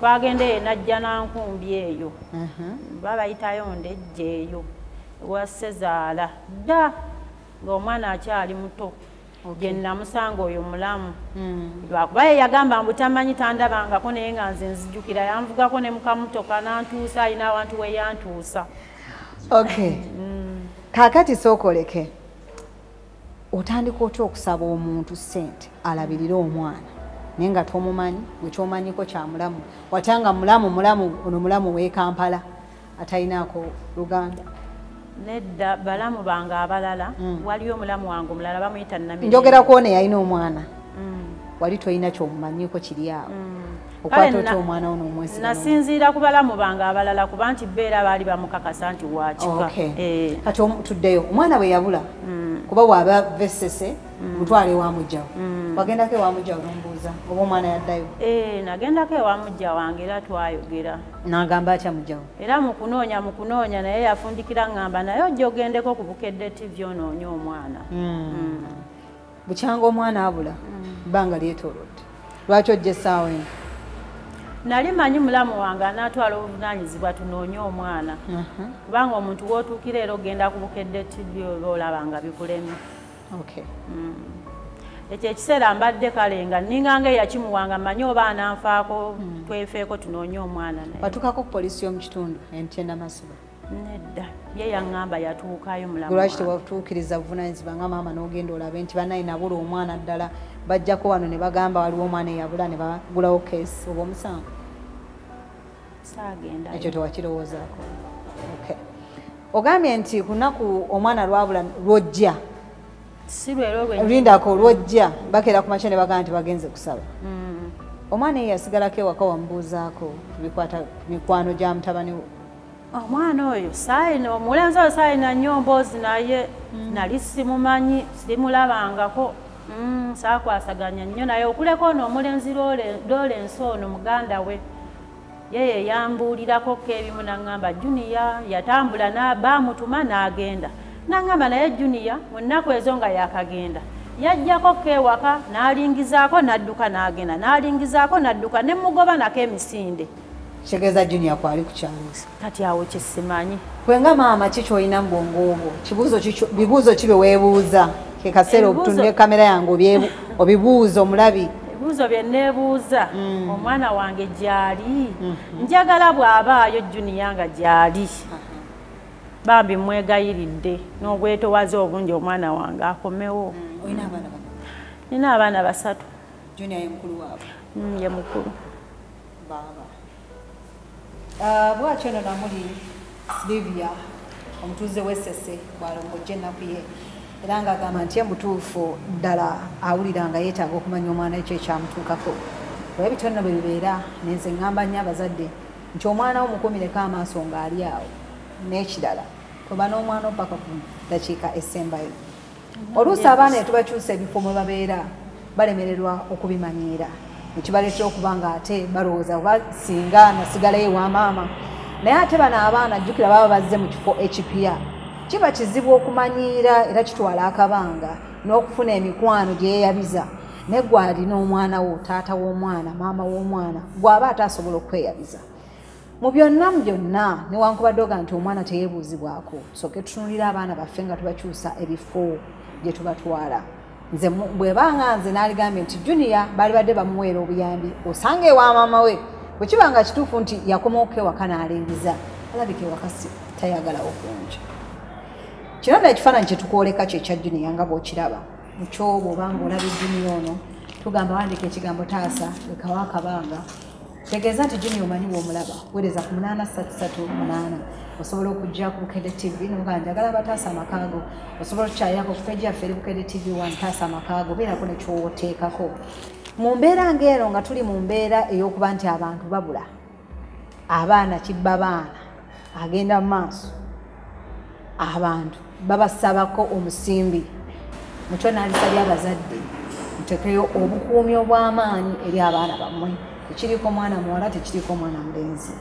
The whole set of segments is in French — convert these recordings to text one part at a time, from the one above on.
Bagende najjana nkumbi eyo. Baba itayo ndejje eyo. Wasezaala da ng'omwana akyali muto. Gye namusanga oyo mulamu. Lwakuba yagamba mbutamanyi tandabangako naye nga nze nzijjukira yanvugako ne mukamutoka n'antuusa alina abantu we yantuusa. Okay. Kakati sookoleke. Otandika otya okusaba omuntu ssente alabirire omwana naye nga tomumanyi gwe ky'omanyiko kya mulamu watanga mulamu ono mulamu w'e Kampala atalinaako Luganda. Nedda balamu bange abalala waliyo omulamu wange omulala bamuyita Namira. Njogera kwona yalina omwana wali tolina ky'omumanyiko kiri awo okwata otya omwana ono omwesi. Nasinziira ku balamu bange abalala kuba nti beera baali bamukakasa nti waakika. Kati tuddeyo omwana bwe yabula kuba waba vesese mutwale wa mujjawo. Wagenda ke wa mujjawo nombuuza oba omwana yaddayo? Nagenda ke wa mujja wange era twayogera. Nagamba atya mujjawo? Era mu kunoonya naye yafundikira ngamba naye ojja ogendeko ku Bukedde TV onoonye omwana. Bukyanga omwana abula bbanga lyetoolodde. Lwaki ojja essaawa eno? Nali manyi mulamu wange anaatwala obuvunaanyizibwa tunoonye omwana. Kubanga omuntu w'otuukira era ogenda ku Bukedde TV oba olaba nga bikulemye. Ekyo ekiseera mbadde kale nga nningange yakimuwanga manyi oba ananfaako twefeeko tunoonye omwana naye. Watukako ku poliisi y'omu kitundu Entienda Masuba? Nedda. Ye yaŋŋamba yatuukayo mulamu wange. Lwaki tewatuukiriza buvunaanyizibwa nga maama n'ogenda olabe nti banaye nabula omwana ddala bajjako wano ne bagamba waliwo omwana eyabula ne bagulawo keesi oba omusango? Saagenda. Ekyo tewakirowoozaako. Ogambye nti kunaku omwana lwabula lwojja. Lindako lwojja bakeera ku makya ne bagamba nti bagenze kusaba. Omwana ye yasigalako ewaka wamubuuzaako bikwata mikwano gya mutabani wo. Omwana oyo omulenzi oyo saalina nnyo mboozi naye nali simumanyi simulabangako. Saakwasaganya nnyo naye okuleka ono omulenzi Lawrence ono muganda we. Yeye yambuulirako k'ebimu n'aŋŋamba Junior yatambula baamutuma n'agenda. N'aŋŋamba naye Junior mu nnaku ezo nga yaakagenda. Yajjako k'ewaka n'alingizaako n'adduka n'agenda n'alingizaako n'adduka ne mugoba nako emisinde. Kitegeeza Junior kwali kukyangusa. Kati awo kye simanyi. Kwenga maama ki ky'olina mu bwongo obwo? Bibuuzo ki bye weebuuza? Ke kaseera obutunula ekamera yange obibuuza omulabi. Ebibuuzo bye neebuuza omwana wange gyali njagala bw'abaayo Junior nga gyali bambi mwegayiridde n'obwetowaze obungi omwana wange akomewo. Nina abaana basatu. Junior ye mukulu waabwe? Ye mukulu. Bwatyo eno namuli Sylvia omutuuze w'Essese bw'alongojja ennaku ye era ng'agamba nti ye mutuufu ddala awulira nga yeetaaga okumanya omwana ekyo ekyamutuukako. Bwe bitonna bwe bibeera ne nze ŋŋamba nnyo abazadde nti omwana wo mukumireko amaaso ng'ali awo n'ekirala toba n'omwana opaka ku dakiika esembayo. Oluusi abaana tetubakyusa ebifo mwe babeera balemererwa okubimanyiira ekibaleetera okuba nga ate balowooza oba singa nasigalayo wa maama naye ate bano abaana jjukira baba bazze mu kifo ekipya. Kiba kizibu okumanyiira era kitwala akabanga n'okufuna emikwano gye yeeyabiza naye gwe alina omwana wo taata w'omwana maama w'omwana gw'aba ataasobola okweyabiza. Mu byonna newankubadde oga nti omwana teyeebuuzibwako soke tutunulira abaana baffe nga tubakyusa ebifo gye tubatwala. Nze bwebanga nze n'aligambye nti Junior baali badde bamuweera obuyambi osanga ewa maama we bwe kiba nga kituufu nti yakoma okewaka n'alingiza alabika ewaka tayagala okunja. Kino nno ekifaananyi kye tukwoleka kyekya Junior nga bw'okiraba mukyoba obanga olaba Junior ono tugamba wandika ekigambo taasa lekawo akabanga tegeeza nti Junior omanyi bw'omulaba weereza ku 838 osobola okujja ku Bukedde TV nga njagala bataasa amakaago osobola okukyayirako ku peji yaffe eri Bukedde TV wantaasa amakaago beerako ne kyowoteekako. Mu mbeera ng'eno nga tuli mu mbeera ey'okuba nti abantu babula abaana kibba baana agenda mu maaso abantu babasabako omusimbi mutyo n'alisabye abazadde mutekeyo obukuumi obw'amaanyi eri abaana bammwe tekiriko mwana muwala tekiriko mwana mulenzi.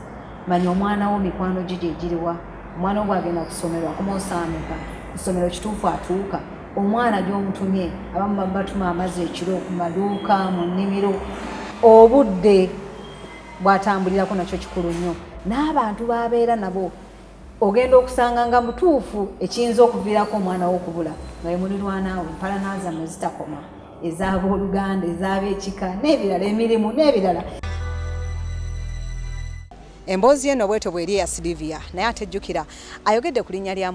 Manya omwana wo mikwano gye giriwa omwana ogwo agenda kusomerwa kumwosaamika ku ssomero kituufu atuuka omwana gy'omutumye abamu batuma amazzi ekiro ku maduuka mu nnimiro obudde bwatambulirako nakyo kikulu nnyo. N'abantu babeera nabo ogenda okusanga nga mutuufu ekiyinza okuviirako omwana wo okubula nga ye mulirwanaawe mpala n'azamu ezitakoma ez'abooluganda ez'ab'ekika n'ebirala emirimu n'ebirala. Emboozi eno bwetyo bweri ya Sylvia naye atejjukira ayogedde ku linnya lya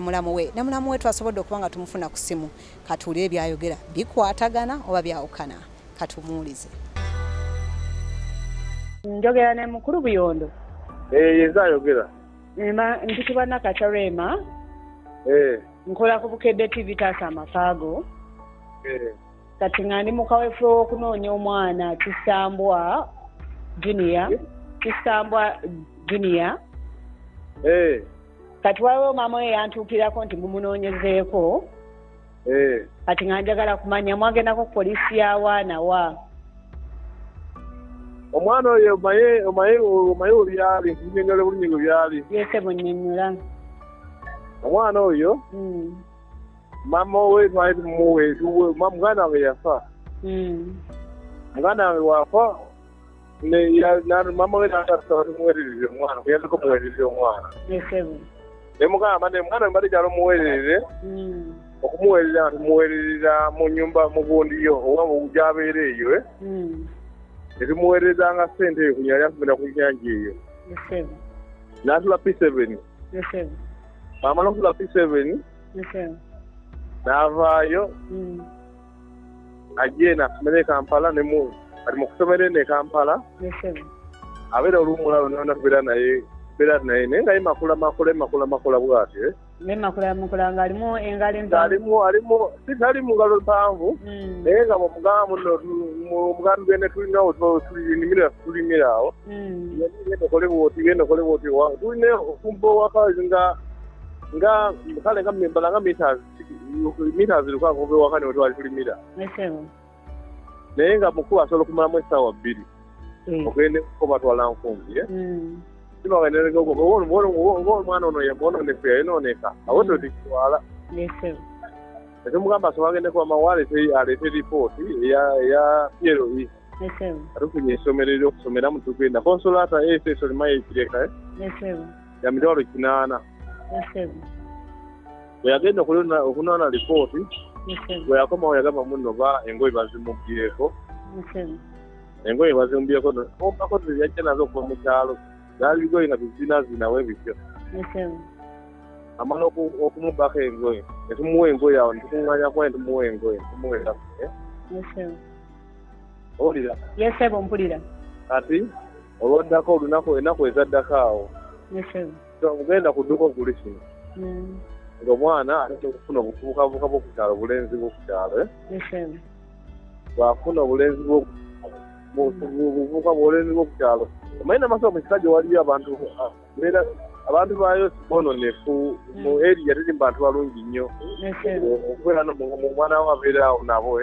mulamu we ne mulamu we twasobodde okuba nga tumufuna ku ssimu katuule byayogera bikwatagana oba byawukana katumuulize. Njogera ne mukulu Buyondo. Yezaayogera. Nkitibwa Nakatarema. Nkola ku Bukedde TV Taasa Amafaago. Kati nga ndi mu kaweefube w'okunoonya omwana Kisambwa Junior. Kisambwa Junior. Kati waliwo maama eyantuukirako nti mumunoonyezeeko. Kati nga njagala kumanya mwagendako ku poliisi ya waana wa. Omwana oyo omaye byali nkunyonyola bulungi byali. Yese bunnyonnyola. Omwana oyo mama we twali muwe muganda we yafa. Muganda we wafa ne mama we n'atasobola kumuweereza omwana kuyinza okumuweereza omwana. Yese bu. Ne mugamba ne mwana we balijala omuweereze. Okumuweereza mumuweereza mu nnyumba mu gundi yo oba mu gy'abeera eyo. Erimuweereza nga ssente eyo yali afumira ku nnyanja eyo. N'atula P7. Maama n'okutula P7. N'avaayo ajje n'asomera e Kampala ali mu kusomera eno e Kampala. Abeera olumulalo n'anakubeera naye naye nga ye makula bw'atyo. Ne makula ng'alimu engalo empanvu. Tali mu ngalo empanvu naye nga mugambi gwe ne tulinawo tulimira awo. Genda okole bw'oti tulina okumpa owakazi kale nga mmembala nga miita zirukanga oba ewaka ne wetwali tulimira. Naye nga mukulu asobola okumalamu essaawa 2 okugenda okubatwala nkumbi. Sima wenene gogo gogo mwana ono yebono ne fya eno neka awoto dikwala nese nze mugamba so wagende kwa mawale te alete report ya piero yi nese rukunye somerero kusomera mtu kwenda consolata ese solimaye kireka nese ya midoro kinana nese weyagenda kulona okunona report nese weyakoma weyagamba munno ba engoyi bazimubireko nese engoyi bazimubireko opa ko yajena zo kwa mukalo dali goyi na bizina zinawe bikyo. Nsewe. Amalo okumubaka engoyi. Etumuwe engoyi awo ndikunganya kwa ndumuwe engoyi. Tumuwe la. Nsewe. Olira. Yese bompulira. Ati olonda ko lunako enakweza dakao. Nsewe. So ngenda kuduko kulishini. Ngo mwana ate kufuna okuvuka vuka okutalo bulenzi okutalo. Nsewe. Bwafuna bulenzi okuvuka bulenzi okutalo. Maina maso mukikaje waliyo abantu bayo bononefu mu eri yatiri bantu balungi nnyo okubeera mwana wabeerawo nabo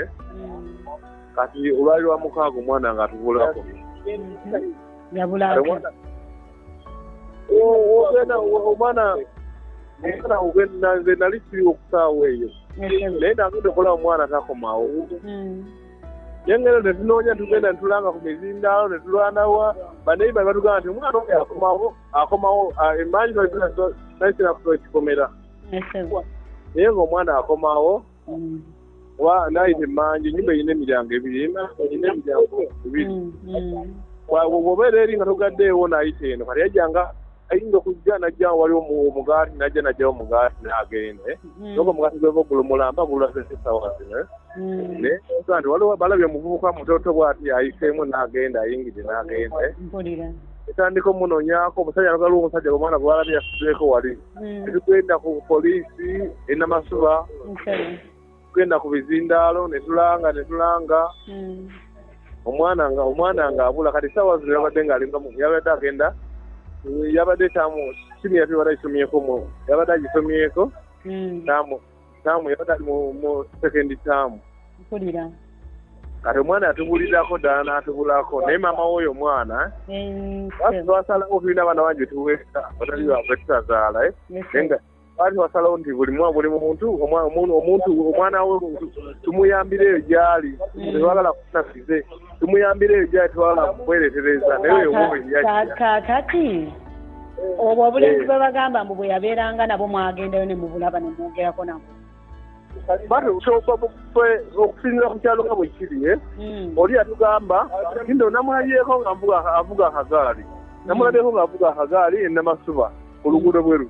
kati olwali wa mukaago mwana nga atubulako omwana ogenda nze nali kiri okusaawa eyo naye nagenda okola omwana takomawo yengero netunoonya tugenda netulanga ku mizindaalo netulwanawa banaye bali batugamba nti omwana oyo akomawo emanyi naisirakusobola ekikomera naye ngaomwana akomawo oba nayita emanji enyumba erina emiryango ebiri bwobeera eri nga togaddeewo nayita eno kati yajjanga ayinza okujja najja waliwo omugaati najja najjawo omugaati n'agenda noga omugaati gweva ogulumulamba gululasesawaze naye waliwo balabye omuvubuka mutoto bw'ati ayiseemu n'agenda ayingire n'agenda etandika omunoonyaako omusajja nogala omusajja omwana gwalabye yasizeeko wali etugenda ku poliisi enamasuba tugenda ku bizindaalo netulanga omwana nga abula kati saawa zino yabadde ng'alingamu yabadde agenda yabadde tamu simu yaffe yabadde agisomyeko tamu yabadde ali mu sekendi tamu kati omwana atubulirako ddala n'atubulako naye maama woyo omwana twasalawo tulina abaana bangi tuweesa batali bakwetutazaala naye nga ari wasalonde buli muntu omwana we tumuyambire yali twagala kusafize tumuyambire yali twagala kuweretereza naye wowe yali kakati obo bulenzi babagamba mu boyaberanga nabo mwagendayo ne mubulaba ne mwogera ko nabo bado usoba okusinza kuchalo kabo ikiriye oli atugamba kindo namwaliyeko avuga hazali namwaliyeko avuga hazali namasuba olugudo bweru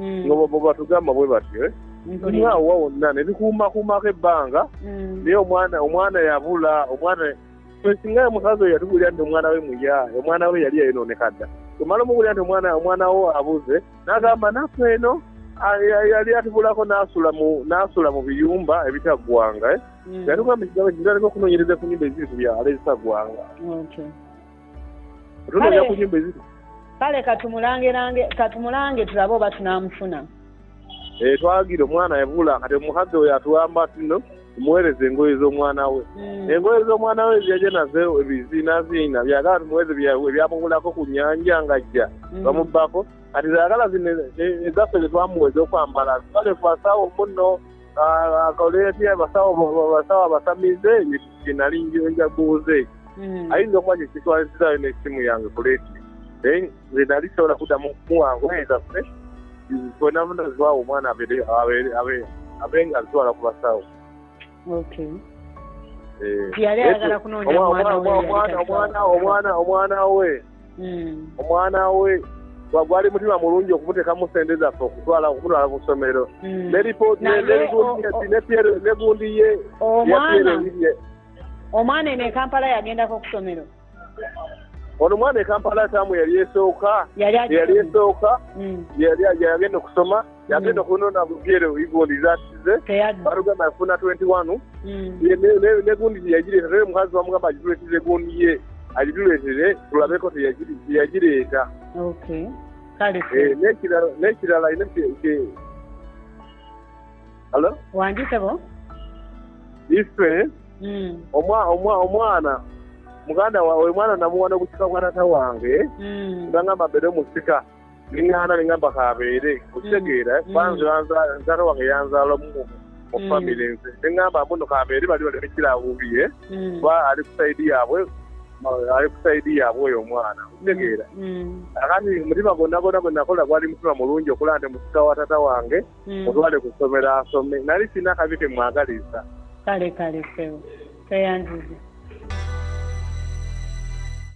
ngoba batugamba bwe batye nyawo wonna nebikuma kuma kebanga niyo omwana yabula omwana singa mukazo yatugulya ndo mwana we muya omwana we yali yayinonekadda kumala mugulya ndo mwana wo abuze nagamba naffe eno yali atubulako nasula mu biyumba ebitagwanga yatuga mbigabe ndariko kunonyereza kunyimba ezitu bya alesagwanga okay runo yakunyimba ezitu kale katumulange tulabo batunamfuna twagira omwana yabula kati omukazi oyo atuwamba tino muwereze engoye z'omwana we engoye z'omwana we zijja nazo ebizinaziina byagala tumuweze byamugulako ku nyanja ngajja bamubbako kati zaagala zino ezaffe zetwamuweze okwambala kale fasawo muno akaoleetya basawo abasamize nali njaguuze ayinza okuba kye kitwalizayo n'essimu yange kuleeti zinali sola kudamu kuwangweza fresh zibona munda zwawo mwana abenga zwawo kubasawo okay yale agala kunonya omwana we gwali mutima mulungi okumuteka musendeza fo kutwala okutwala ku somero report negundi ye omwana ne Kampala yagenda ko kusomero ono mwana Kampala tamu yali esooka yagenda kusoma yagenda kunona bubyere igoli zasize baruga mafuna 21 negundi yagirire mukazi wamugamba agirire gundi ye agirire tulabeko yagireeta okay kale nekirala ineke hello wanditebo ife omwana muganda wawe mwana namuwana kuchika mwana tawange ngangamba bere musika ngana ngamba kabere kuchegera kwanza wange yanzalo mu family ngamba abuno kabere bali bali kila ubiye ba ali kusaidia abwe omwana kuchegera akati mutima gonna kola kwali mutima mulungi okulande musika wa tata wange otwale kusomera asome nali sina kabike mwagaliza kale sewo tayanzizi